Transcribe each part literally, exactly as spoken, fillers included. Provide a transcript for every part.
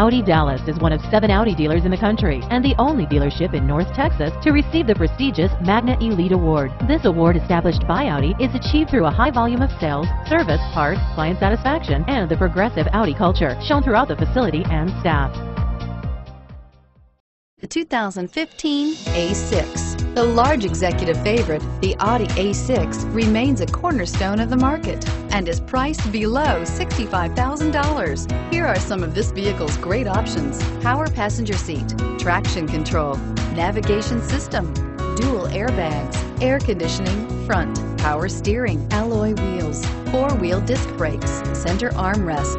Audi Dallas is one of seven Audi dealers in the country and the only dealership in North Texas to receive the prestigious Magna Elite Award. This award, established by Audi, is achieved through a high volume of sales, service, parts, client satisfaction, and the progressive Audi culture shown throughout the facility and staff. The two thousand fifteen A six. The large executive favorite, the Audi A six, remains a cornerstone of the market and is priced below sixty-five thousand dollars. Here are some of this vehicle's great options: power passenger seat, traction control, navigation system, dual airbags, air conditioning, front, power steering, alloy wheels, four-wheel disc brakes, center armrest,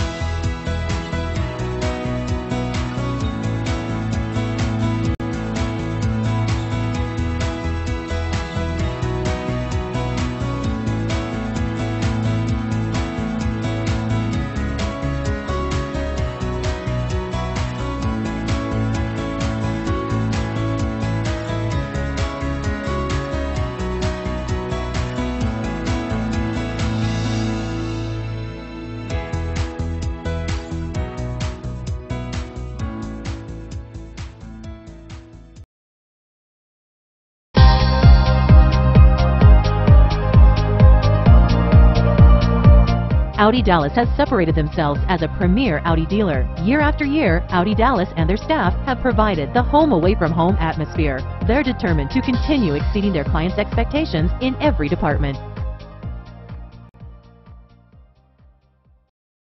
Audi Dallas has separated themselves as a premier Audi dealer. Year after year, Audi Dallas and their staff have provided the home away from home atmosphere. They're determined to continue exceeding their clients' expectations in every department.